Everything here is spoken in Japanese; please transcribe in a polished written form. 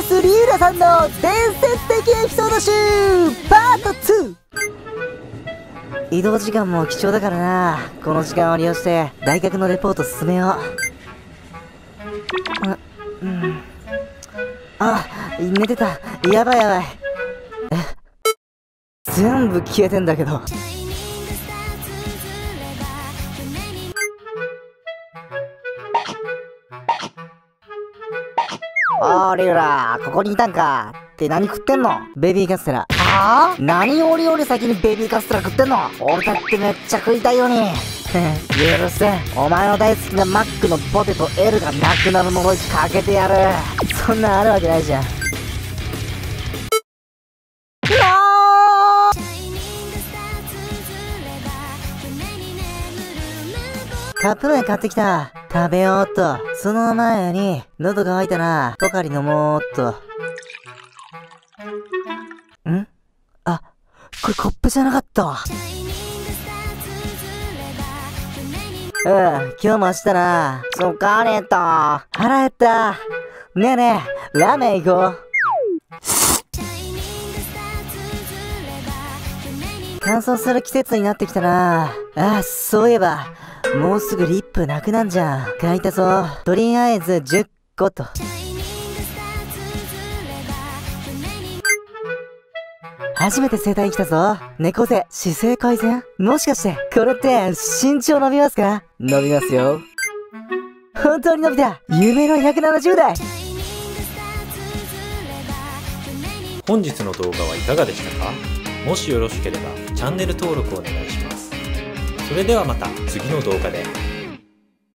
ース三浦さんの伝説的エピソード集パート 2。 移動時間も貴重だからな、この時間を利用して大学のレポート進めよう。寝てた。やばいやばい。全部消えてんだけど。おー、リュウラー、ここにいたんか。って何食ってんの？ベビーカステラ。はぁ？何俺より先にベビーカステラ食ってんの？俺だってめっちゃ食いたいよね。許せ。お前の大好きなマックのポテト L がなくなる呪いかけてやる。そんなんあるわけないじゃん。カップ麺買ってきた。食べようっと。その前に、喉が渇いたな。ポカリ飲もうっと。ん？あ、これコップじゃなかったわ。今日も明日な。疲れた。腹減った。ねえねえ、ラーメン行こう。乾燥する季節になってきたな。あ、そういえば。もうすぐリップなくなんじゃん。買いたそう。とりあえず10個と。初めて整体に来たぞ。猫背、姿勢改善？もしかして、これって身長伸びますか？伸びますよ。本当に伸びた。夢の170代。本日の動画はいかがでしたか？もしよろしければチャンネル登録お願いします。それではまた次の動画で。